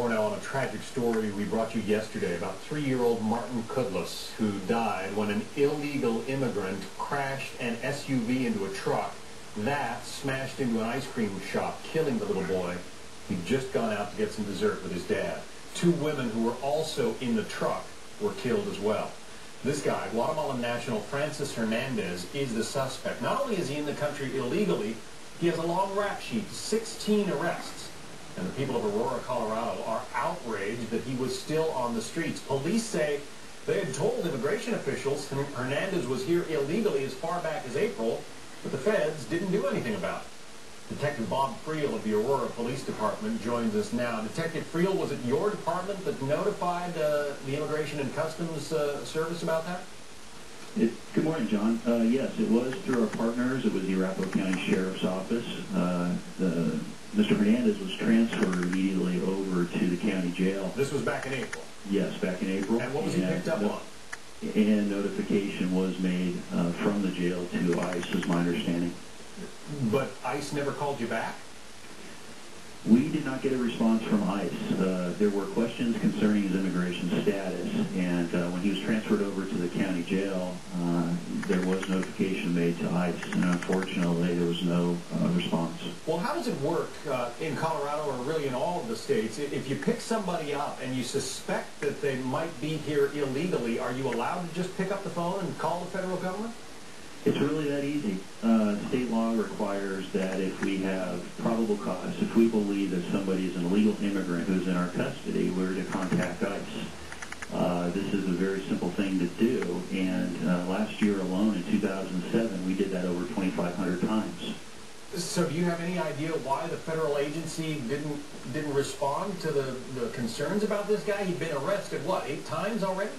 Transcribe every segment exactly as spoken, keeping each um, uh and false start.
Now on a tragic story we brought you yesterday about three-year-old Martin Kudlis, who died when an illegal immigrant crashed an S U V into a truck that smashed into an ice cream shop, killing the little boy. He'd just gone out to get some dessert with his dad. Two women who were also in the truck were killed as well. This guy, Guatemalan national Francis Hernandez, is the suspect. Not only is he in the country illegally, he has a long rap sheet, sixteen arrests. And the people of Aurora, Colorado are outraged that he was still on the streets. Police say they had told immigration officials Hernandez was here illegally as far back as April, but the feds didn't do anything about it. Detective Bob Friel of the Aurora Police Department joins us now. Detective Friel, was it your department that notified uh, the Immigration and Customs uh, Service about that? It, good morning, John. Uh, yes, it was through our partners. It was the Arapahoe County Sheriff's Office. Uh, the Mister Hernandez was transferred immediately over to the county jail. This was back in April? Yes, back in April. And what was he picked up on? And notification was made uh, from the jail to ICE, is my understanding. But ICE never called you back? We did not get a response from ICE. Uh, there were questions concerning his immigration status, and uh, when he was transferred over to the county jail, uh, there was notification made to ICE, and unfortunately there was no uh, response. Well, how does it work uh, in Colorado, or really in all of the states? If you pick somebody up and you suspect that they might be here illegally, are you allowed to just pick up the phone and call the federal government? It's really that easy. Uh, state law requires that if we have probable cause, if we believe that somebody is an illegal immigrant who's in our custody, we're to contact ICE. Uh, this is a very simple thing to do, and uh, last year alone, in two thousand seven, we did that over twenty-five hundred times. So do you have any idea why the federal agency didn't didn't respond to the, the concerns about this guy? He'd been arrested, what, eight times already?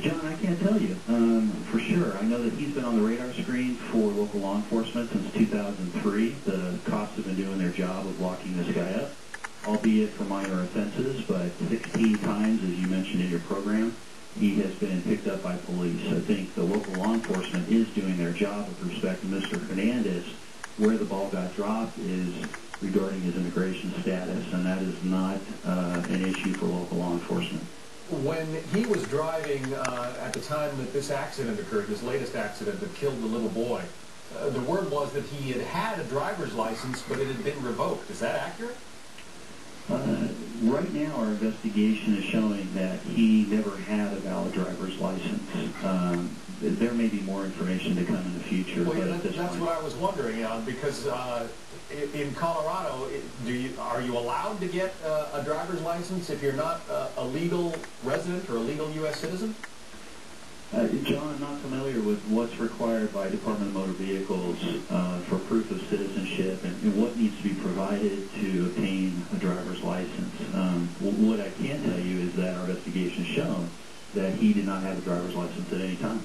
John, I can't tell you um, for sure. I know that he's been on the radar screen for local law enforcement since two thousand three. The cops have been doing their job of locking this guy up, albeit for minor offenses, but sixteen times, as you mentioned in your program, he has been picked up by police. I think the local law enforcement is doing their job with respect to Mister Hernandez. Where the ball got dropped is regarding his immigration status, and that is not uh, an issue for local law enforcement. When he was driving uh, at the time that this accident occurred, this latest accident that killed the little boy, uh, the word was that he had had a driver's license, but it had been revoked. Is that accurate? Uh, right now, our investigation is showing that he never had a valid driver's license. Um, there may be more information to come in the future. Well, yeah, but that, at this that's point. What I was wondering, uh, because uh, in Colorado, do you, are you allowed to get uh, a driver's license if you're not uh, a legal resident or a legal U S citizen? Uh, John, I'm not familiar with what's required by Department of Motor Vehicles uh, for proof of citizenship and, and what needs to be provided to obtain a driver's license. Um, what I can tell you is that our investigation has shown that he did not have a driver's license at any time.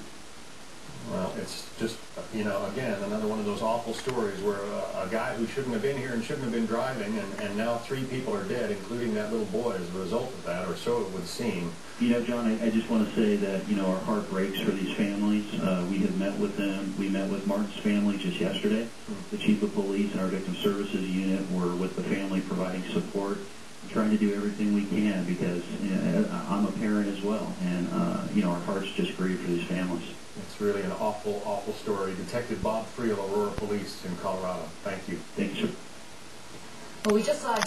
Well, it's just, you know, again, another one of those awful stories where a, a guy who shouldn't have been here and shouldn't have been driving, and, and now three people are dead, including that little boy as a result of that, or so it would seem. You know, John, I, I just want to say that, you know, our heart breaks for these families. Uh, we have met with them. We met with Martin's family just yesterday. The chief of police and our victim services unit were with the family providing support, trying to do everything we can because, you know, I'm a parent as well, and, uh, you know, our hearts just grieve for these families. It's really an awful, awful story. Detective Bob Friel, Aurora Police in Colorado. Thank you. Thank you, sir. Well, we just saw John.